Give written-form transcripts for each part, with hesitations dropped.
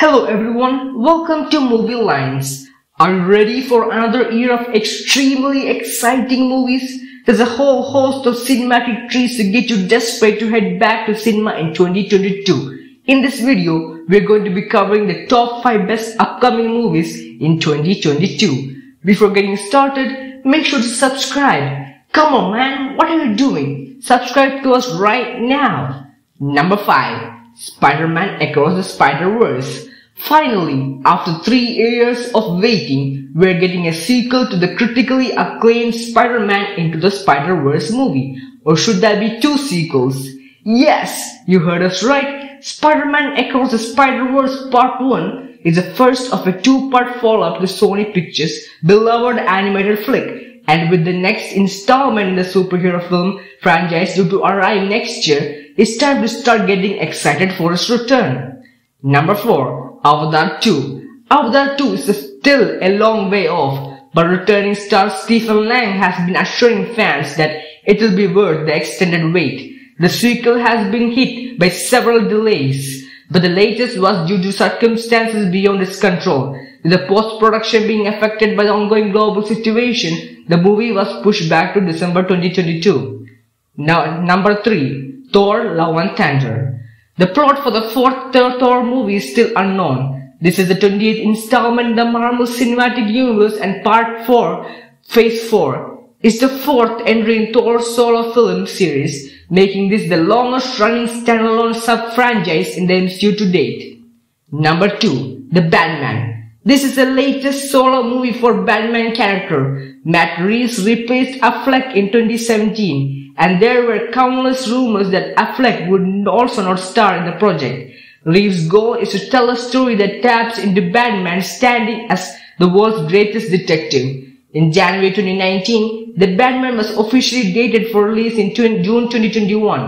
Hello everyone, welcome to Movie Lines. Are you ready for another year of extremely exciting movies? There's a whole host of cinematic treats to get you desperate to head back to cinema in 2022. In this video, we're going to be covering the top 5 best upcoming movies in 2022. Before getting started, make sure to subscribe. Come on man, what are you doing? Subscribe to us right now. Number 5. Spider-Man: Across the Spider-Verse. Finally, after 3 years of waiting, we're getting a sequel to the critically acclaimed Spider-Man Into the Spider-Verse movie. Or should that be two sequels? Yes, you heard us right. Spider-Man Across the Spider-Verse Part 1 is the first of a two-part follow-up to Sony Pictures' beloved animated flick. And with the next installment in the superhero film franchise due to arrive next year, it's time to start getting excited for its return. Number 4. Avatar 2. Avatar 2 is still a long way off, but returning star Stephen Lang has been assuring fans that it will be worth the extended wait. The sequel has been hit by several delays, but the latest was due to circumstances beyond its control. With the post-production being affected by the ongoing global situation, the movie was pushed back to December 2022. Now, number 3. Thor: Love and Thunder. The plot for the fourth Thor movie is still unknown. This is the 28th installment in the Marvel Cinematic Universe and Part 4, Phase 4. It's the fourth entry in Thor's solo film series, making this the longest running standalone sub-franchise in the MCU to date. Number 2. The Batman. This is the latest solo movie for Batman character. Matt Reeves replaced Affleck in 2017. And there were countless rumors that Affleck would also not star in the project. Reeves' goal is to tell a story that taps into Batman standing as the world's greatest detective. In January 2019, The Batman was officially dated for release in June 2021,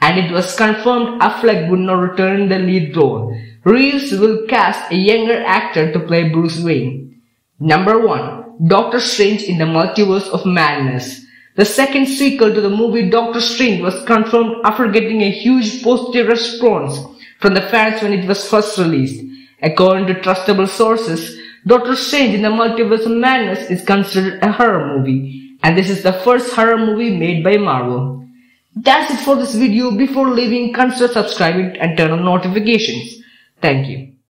and it was confirmed Affleck would not return in the lead role. Reeves will cast a younger actor to play Bruce Wayne. Number 1. Doctor Strange in the Multiverse of Madness. The second sequel to the movie Doctor Strange was confirmed after getting a huge positive response from the fans when it was first released. According to trustable sources, Doctor Strange in the Multiverse of Madness is considered a horror movie, and this is the first horror movie made by Marvel. That's it for this video. Before leaving, consider subscribing and turn on notifications. Thank you.